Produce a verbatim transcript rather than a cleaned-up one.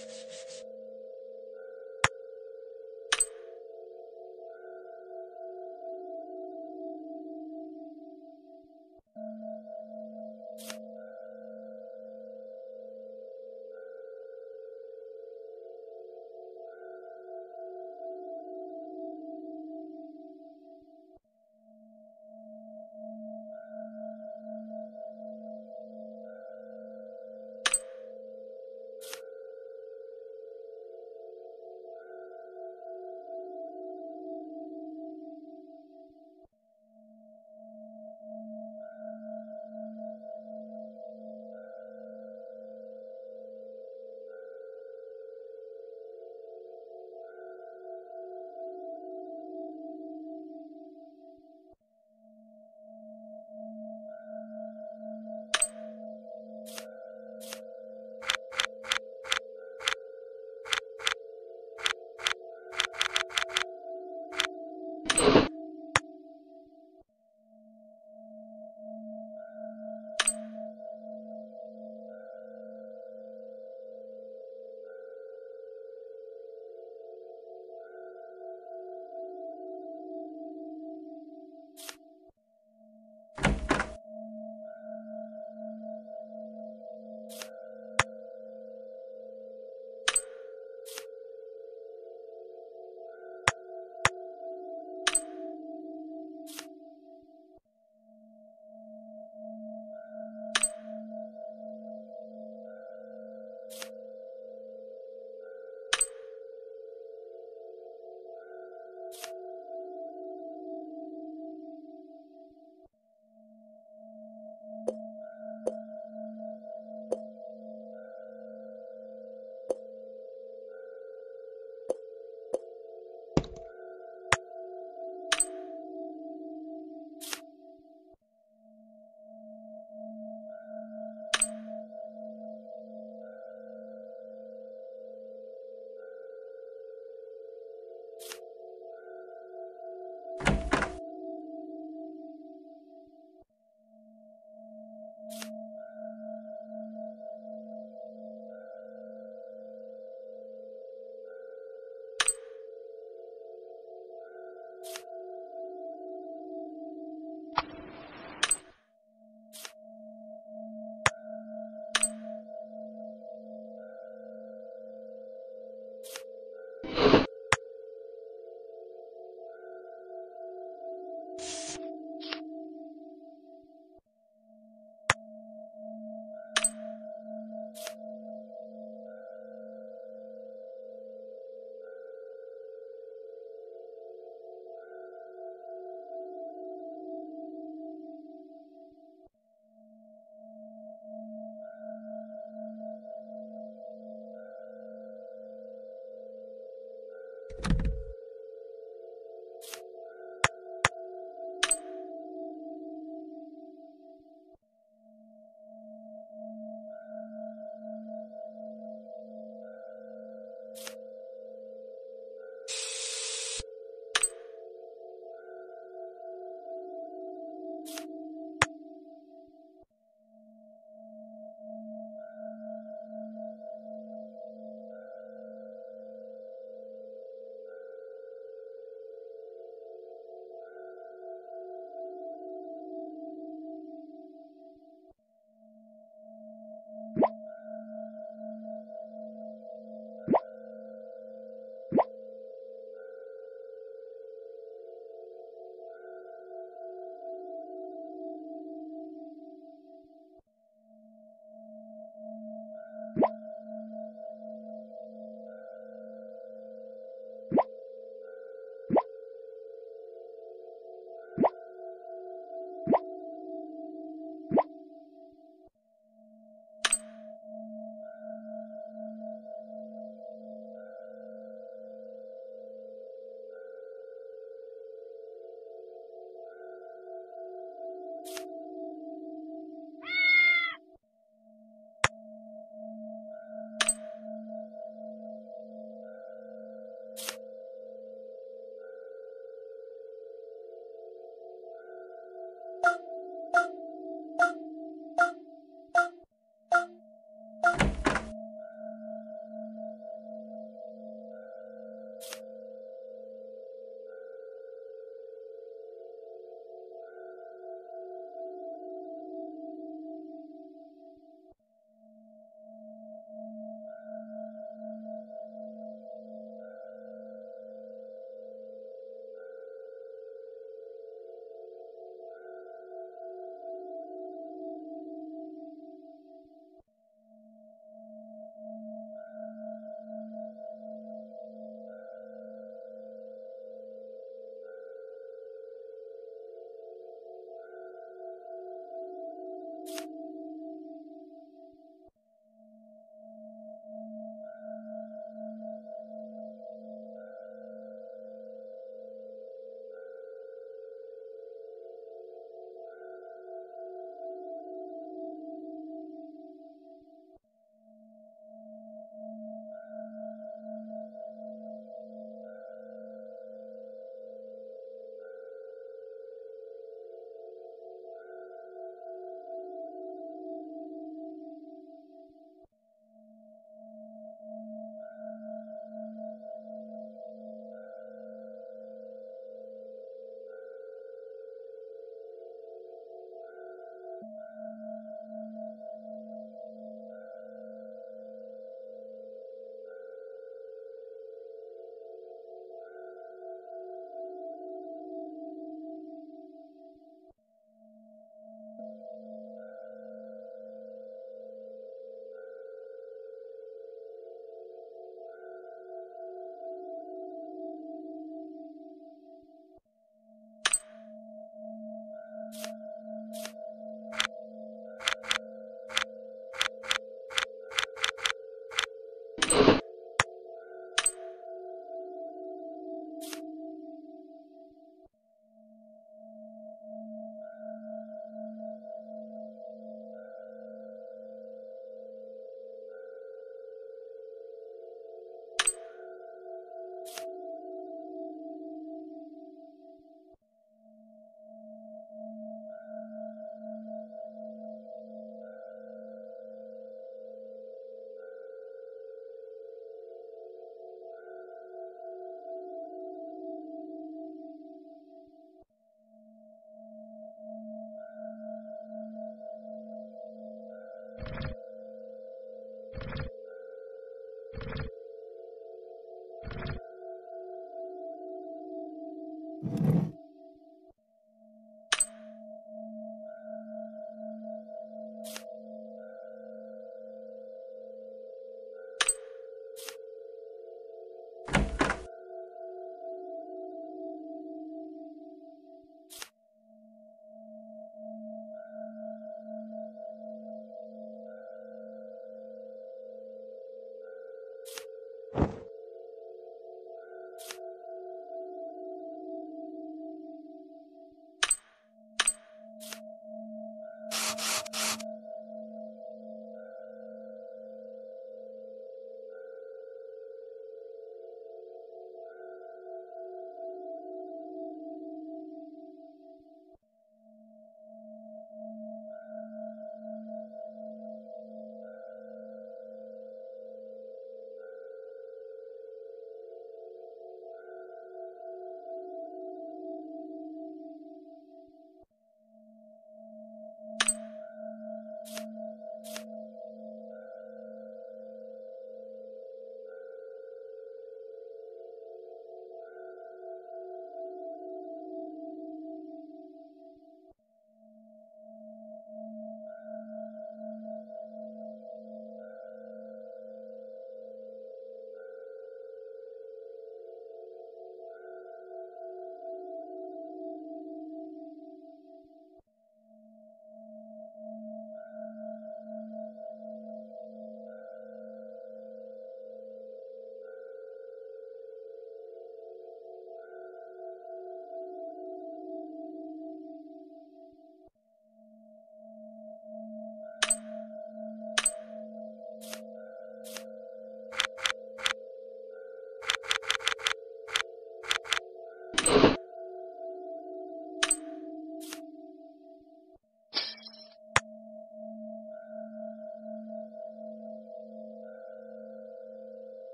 You